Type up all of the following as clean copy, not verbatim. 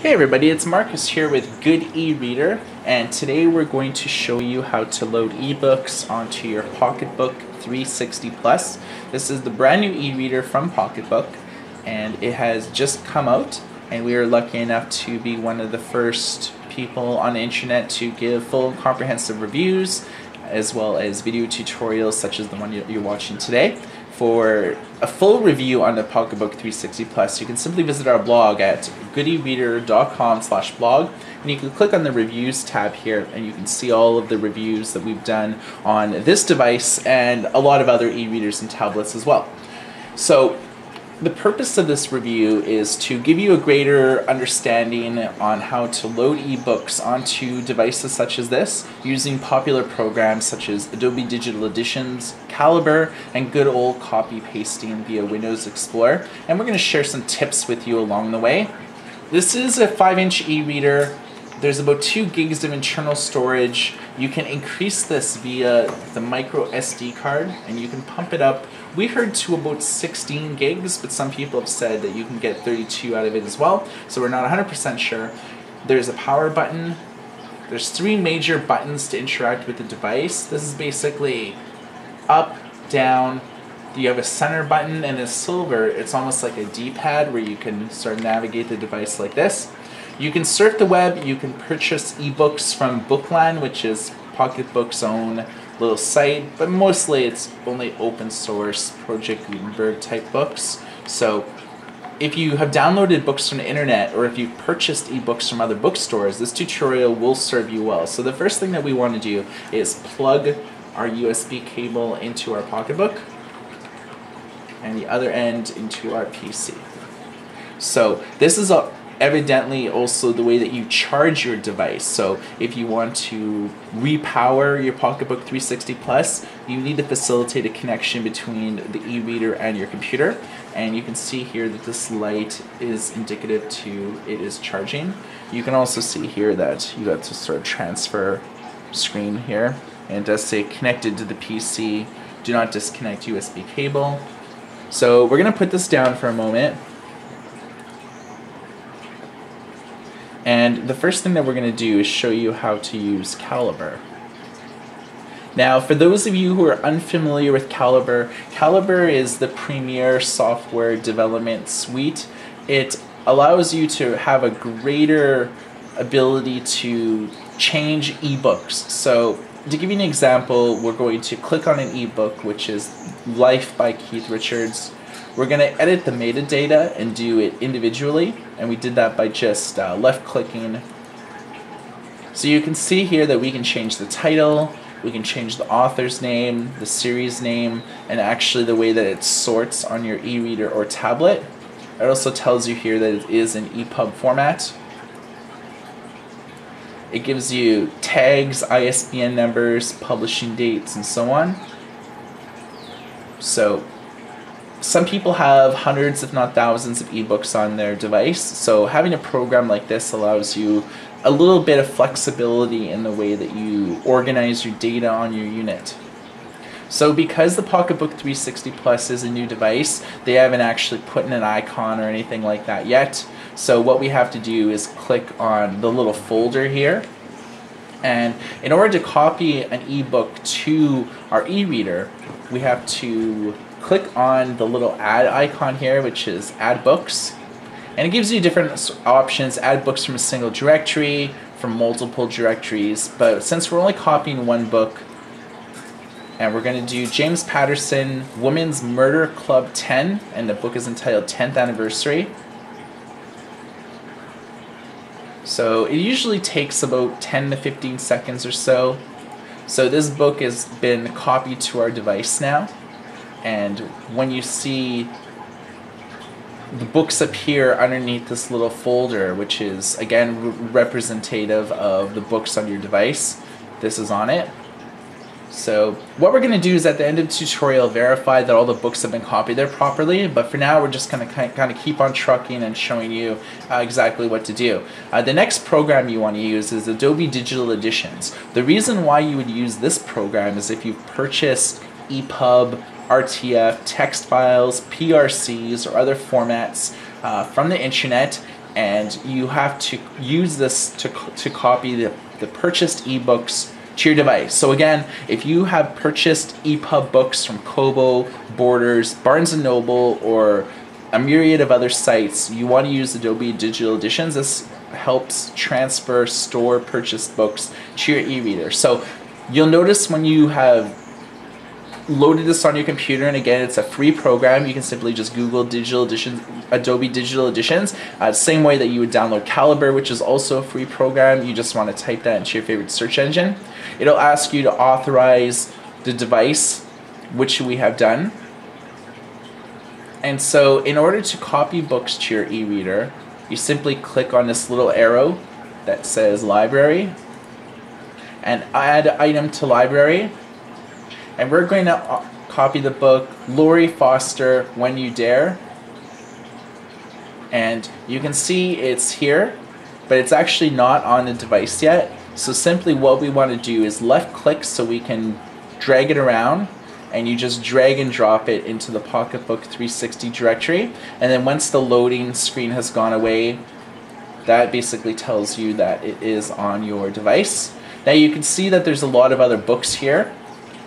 Hey everybody, it's Marcus here with Good E-Reader, and today we're going to show you how to load ebooks onto your Pocketbook 360 Plus. This is the brand new e-reader from Pocketbook, and it has just come out, and we are lucky enough to be one of the first people on the internet to give full and comprehensive reviews, as well as video tutorials such as the one you're watching today. For a full review on the Pocketbook 360 Plus, you can simply visit our blog at goodereader.com/blog, and you can click on the reviews tab here, and you can see all of the reviews that we've done on this device and a lot of other e-readers and tablets as well. So the purpose of this review is to give you a greater understanding on how to load ebooks onto devices such as this using popular programs such as Adobe Digital Editions, Calibre, and good old copy pasting via Windows Explorer, and we're going to share some tips with you along the way. This is a 5-inch e-reader. There's about 2 gigs of internal storage. You can increase this via the micro SD card, and you can pump it up. We heard to about 16 gigs, but some people have said that you can get 32 out of it as well, so we're not 100% sure. There's a power button. There's 3 major buttons to interact with the device. This is basically up, down. You have a center button and a silver. It's almost like a D-pad where you can sort of navigate the device like this. You can surf the web. You can purchase ebooks from Bookland, which is Pocketbook's own little site, but mostly it's only open source Project Gutenberg type books. So if you have downloaded books from the internet, or if you've purchased ebooks from other bookstores, this tutorial will serve you well. So the first thing that we want to do is plug our USB cable into our Pocketbook, and the other end into our PC. So this is evidently also the way that you charge your device. So if you want to repower your Pocketbook 360 Plus, you need to facilitate a connection between the e-reader and your computer. And you can see here that this light is indicative to it is charging. You can also see here that you got to sort of transfer screen here, and it does say connected to the PC. Do not disconnect USB cable. So we're going to put this down for a moment. And the first thing that we're going to do is show you how to use Calibre. Now, for those of you who are unfamiliar with Calibre, Calibre is the premier software development suite. It allows you to have a greater ability to change ebooks. So to give you an example, we're going to click on an ebook, which is Life by Keith Richards. We're going to edit the metadata and do it individually, and we did that by just left clicking. So you can see here that we can change the title, we can change the author's name, the series name, and actually the way that it sorts on your e-reader or tablet. It also tells you here that it is in ePub format. It gives you tags, ISBN numbers, publishing dates, and so on. So some people have hundreds if not thousands of ebooks on their device, so having a program like this allows you a little bit of flexibility in the way that you organize your data on your unit. So because the Pocketbook 360 Plus is a new device, they haven't actually put in an icon or anything like that yet. So what we have to do is click on the little folder here. And in order to copy an ebook to our e-reader, we have to click on the little add icon here, which is add books. And it gives you different options, add books from a single directory, from multiple directories. But since we're only copying one book, and we're going to do James Patterson, Women's Murder Club 10, and the book is entitled 10th Anniversary. So it usually takes about 10 to 15 seconds or so. So this book has been copied to our device now, and when you see the books appear underneath this little folder, which is again representative of the books on your device, this is on it. So what we're going to do is at the end of the tutorial verify that all the books have been copied there properly, but for now we're just going to kind of keep on trucking and showing you exactly what to do. The next program you want to use is Adobe Digital Editions. The reason why you would use this program is if you've purchased EPUB, RTF, text files, PRCs, or other formats from the internet, and you have to use this to copy the purchased ebooks to your device. So again, if you have purchased EPUB books from Kobo, Borders, Barnes and Noble, or a myriad of other sites, you want to use Adobe Digital Editions. This helps transfer, store purchased books to your e-reader. So you'll notice when you have loaded this on your computer, and again, it's a free program. You can simply just Google Digital Editions, Adobe Digital Editions, same way that you would download Calibre, which is also a free program. You just want to type that into your favorite search engine. It'll ask you to authorize the device, which we have done. And so in order to copy books to your e-reader, you simply click on this little arrow that says library and add item to library. And we're going to copy the book Lori Foster, When You Dare. And you can see it's here, but it's actually not on the device yet. So simply what we want to do is left click so we can drag it around, and you just drag and drop it into the Pocketbook 360 directory. And then once the loading screen has gone away, that basically tells you that it is on your device. Now you can see that there's a lot of other books here.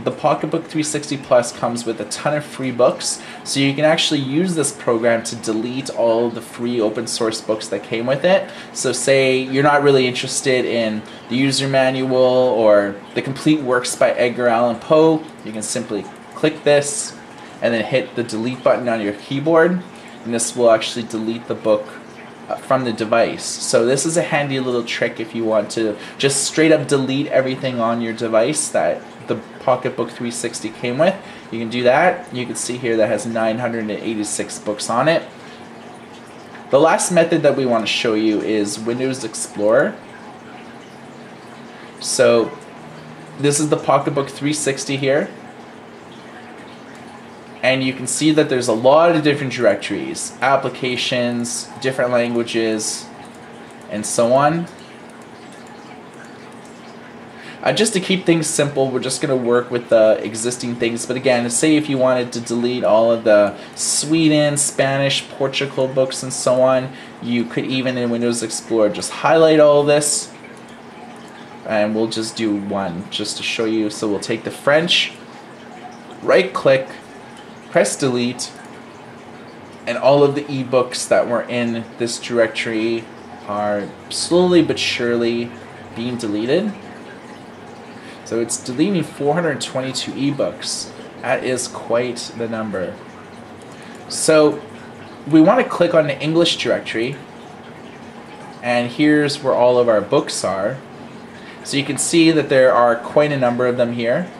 The Pocketbook 360 Plus comes with a ton of free books, so you can actually use this program to delete all the free open source books that came with it. So say you're not really interested in the user manual or the complete works by Edgar Allan Poe, you can simply click this and then hit the delete button on your keyboard, and this will actually delete the book from the device. So this is a handy little trick if you want to just straight up delete everything on your device that the Pocketbook 360 came with. You can do that. You can see here that has 986 books on it. The last method that we want to show you is Windows Explorer. So this is the Pocketbook 360 here, and you can see that there's a lot of different directories, applications, different languages, and so on. Just to keep things simple, we're just going to work with the existing things, but again, say if you wanted to delete all of the Sweden, Spanish, Portugal books and so on, you could even in Windows Explorer just highlight all of this, and we'll just do one just to show you. So we'll take the French, right click, press delete, and all of the ebooks that were in this directory are slowly but surely being deleted. So it's deleting 422 ebooks. That is quite the number. So we want to click on the English directory, and here's where all of our books are. So you can see that there are quite a number of them here.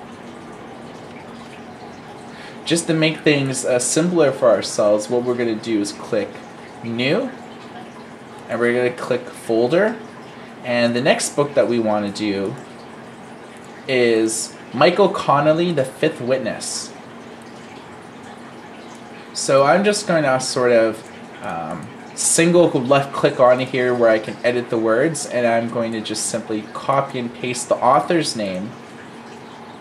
Just to make things simpler for ourselves, what we're going to do is click New, and we're going to click Folder, and the next book that we want to do is Michael Connelly, The Fifth Witness. So I'm just going to sort of single left click on here where I can edit the words, and I'm going to just simply copy and paste the author's name.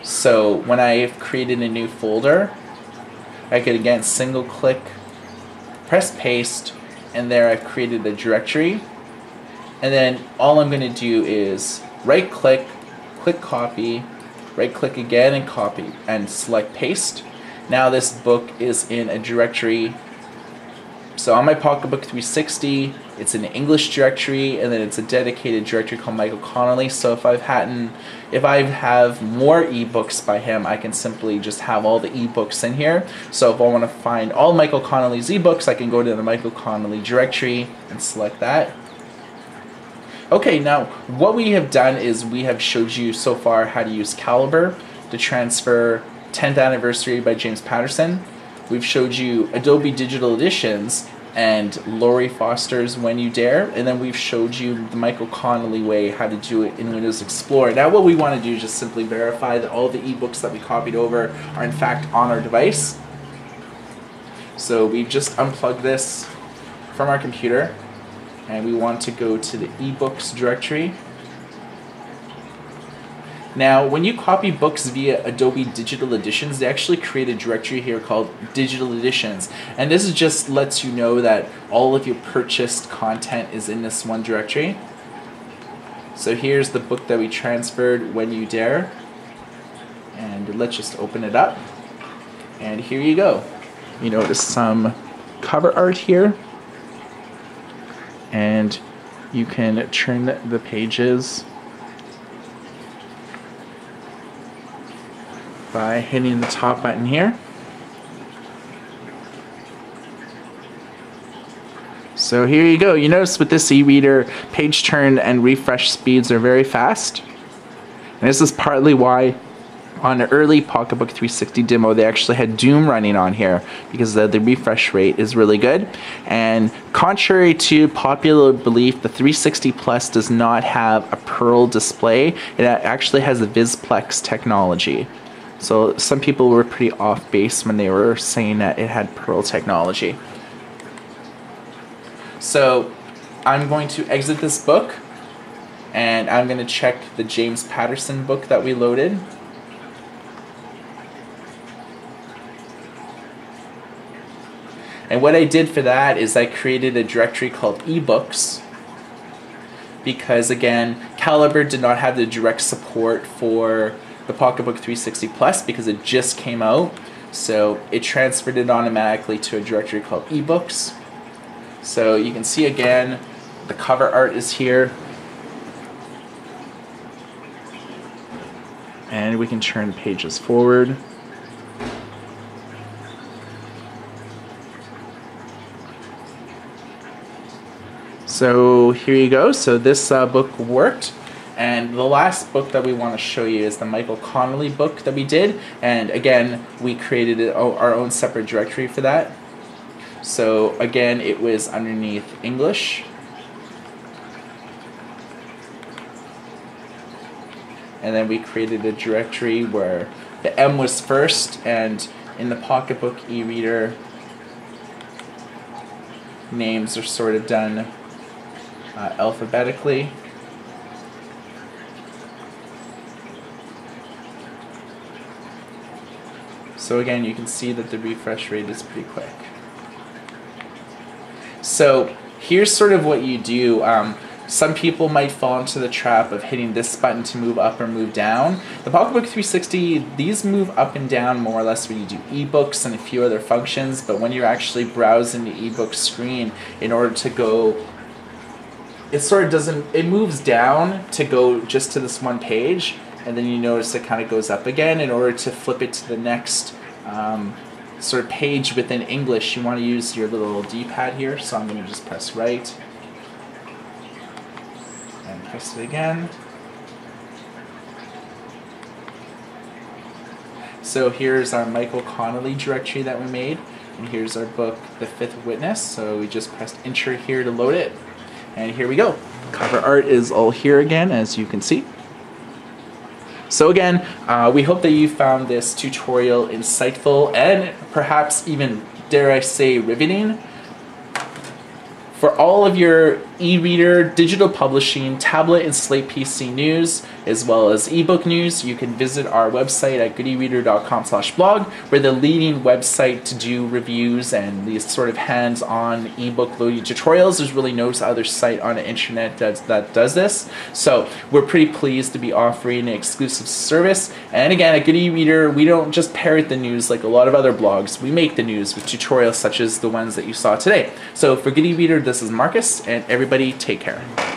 So when I've created a new folder, I could again single click, press paste, and there I've created the directory. And then all I'm going to do is right click, click copy, right click again and copy, and select paste. Now this book is in a directory. So on my Pocketbook 360, it's an English directory, and then it's a dedicated directory called Michael Connelly. So if I have more ebooks by him, I can simply just have all the ebooks in here. So if I want to find all Michael Connelly's ebooks, I can go to the Michael Connelly directory and select that. Okay, now what we have done is we have showed you so far how to use Calibre to transfer 10th Anniversary by James Patterson. We've showed you Adobe Digital Editions and Lori Foster's When You Dare, and then we've showed you the Michael Connelly way how to do it in Windows Explorer. Now what we want to do is just simply verify that all the ebooks that we copied over are in fact on our device. So we've just unplugged this from our computer, and we want to go to the ebooks directory, Now, when you copy books via Adobe Digital Editions, they actually create a directory here called Digital Editions. And this just lets you know that all of your purchased content is in this one directory. So here's the book that we transferred, When You Dare. And let's just open it up. And here you go. You notice some cover art here. And you can turn the pages by hitting the top button here. So here you go. You notice with this e-reader, page turn and refresh speeds are very fast. And this is partly why on an early Pocketbook 360 demo they actually had Doom running on here, because the refresh rate is really good. And contrary to popular belief, the 360 Plus does not have a Pearl display. It actually has a Vizplex technology. So some people were pretty off base when they were saying that it had Pearl technology. So I'm going to exit this book, and I'm going to check the James Patterson book that we loaded. And what I did for that is I created a directory called eBooks, because again, Calibre did not have the direct support for the Pocketbook 360 Plus because it just came out, so it transferred it automatically to a directory called eBooks. So you can see again, the cover art is here, and we can turn pages forward. So here you go. So this book worked. And the last book that we want to show you is the Michael Connelly book that we did. And again, we created our own separate directory for that. So again, it was underneath English. And then we created a directory where the M was first, and in the Pocketbook e-reader, names are sort of done alphabetically. So again, you can see that the refresh rate is pretty quick. So here's sort of what you do. Some people might fall into the trap of hitting this button to move up or move down. The Pocketbook 360, these move up and down more or less when you do ebooks and a few other functions, but when you're actually browsing the ebook screen, in order to go, it sort of doesn't, it moves down to go just to this one page, and then you notice it kind of goes up again. In order to flip it to the next sort of page within English, you want to use your little D-pad here, so I'm going to just press right, and press it again. So here's our Michael Connelly directory that we made, and here's our book, The Fifth Witness, so we just pressed Enter here to load it, and here we go. Cover art is all here again, as you can see. So again, we hope that you found this tutorial insightful and perhaps even, dare I say, riveting. For all of your e-reader, digital publishing, tablet and Slate PC news, as well as ebook news, you can visit our website at goodereader.com/blog. We're the leading website to do reviews and these sort of hands-on ebook loading tutorials. There's really no other site on the internet that does this. So we're pretty pleased to be offering an exclusive service. And again, at Good E-Reader, we don't just parrot the news like a lot of other blogs. We make the news with tutorials such as the ones that you saw today. So for Good E-Reader, this is Marcus, and everybody take care.